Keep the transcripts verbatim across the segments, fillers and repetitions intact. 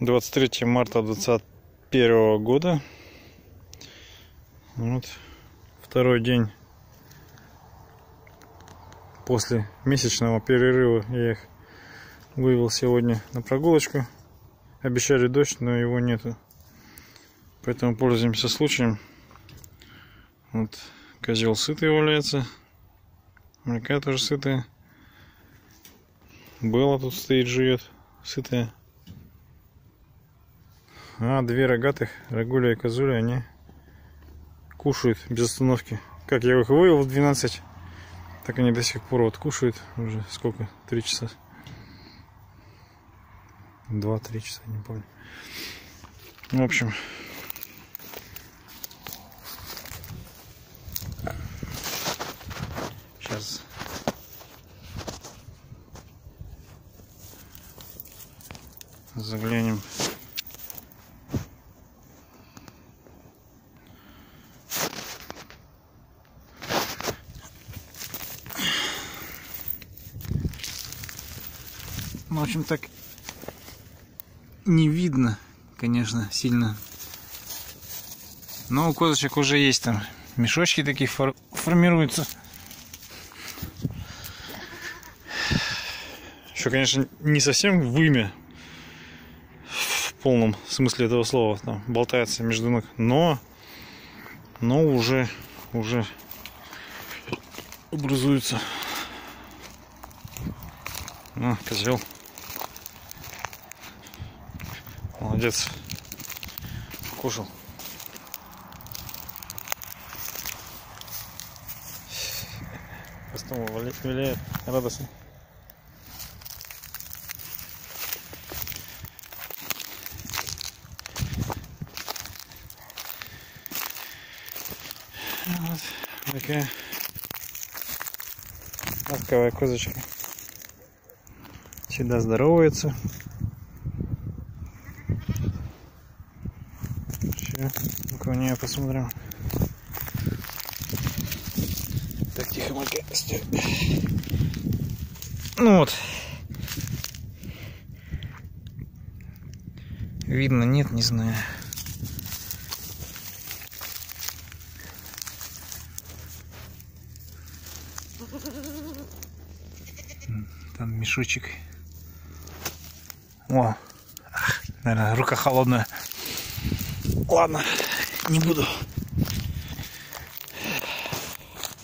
двадцать третье марта две тысячи двадцать первого года. Вот второй день после месячного перерыва я их вывел сегодня на прогулочку. Обещали дождь, но его нету. Поэтому пользуемся случаем. Вот козел сытый валяется. Моряка тоже сытая. Белла тут стоит, живет, сытая. А две рогатых, Рогуля и Козуля, они кушают без остановки. Как я их вывел в двенадцать, так они до сих пор вот кушают уже сколько? Три часа. Два-три часа, не помню. В общем, сейчас заглянем. В общем, так не видно, конечно, сильно. Но у козочек уже есть там мешочки такие фор формируются. Еще, конечно, не совсем вымя в полном смысле этого слова, там болтается между ног, но, но уже, уже образуется. Ну, козел. Молодец. Кушал. Просто виляет радостно. Вот такая ласковая козочка. Всегда здоровается. У нее посмотрим. Так, тихо, маленькая. Ну вот. Видно, нет, не знаю. Там мешочек. О, наверное, рука холодная. Ладно. Не буду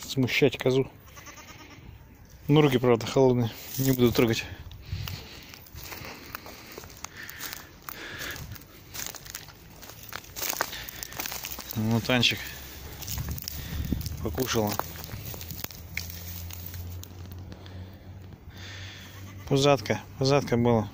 смущать козу. Ну, руки, правда, холодные. Не буду трогать. Ну, Танчик покушала. Пузатка. Пузатка была.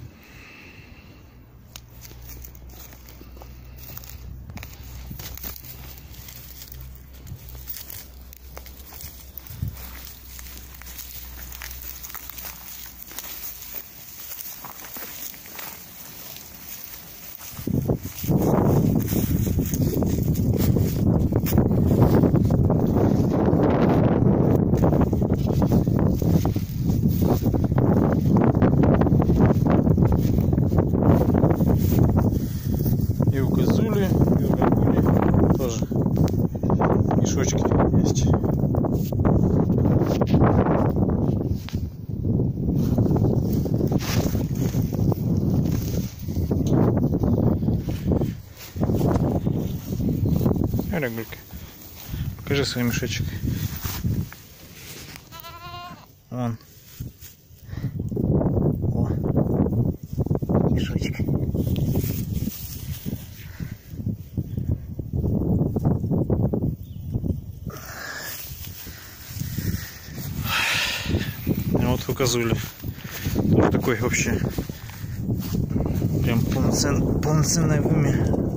Рогулька, покажи свой мешочек. Вон. О, мешочек. А вот у козули такой вообще прям полноценный, полноценное вымя.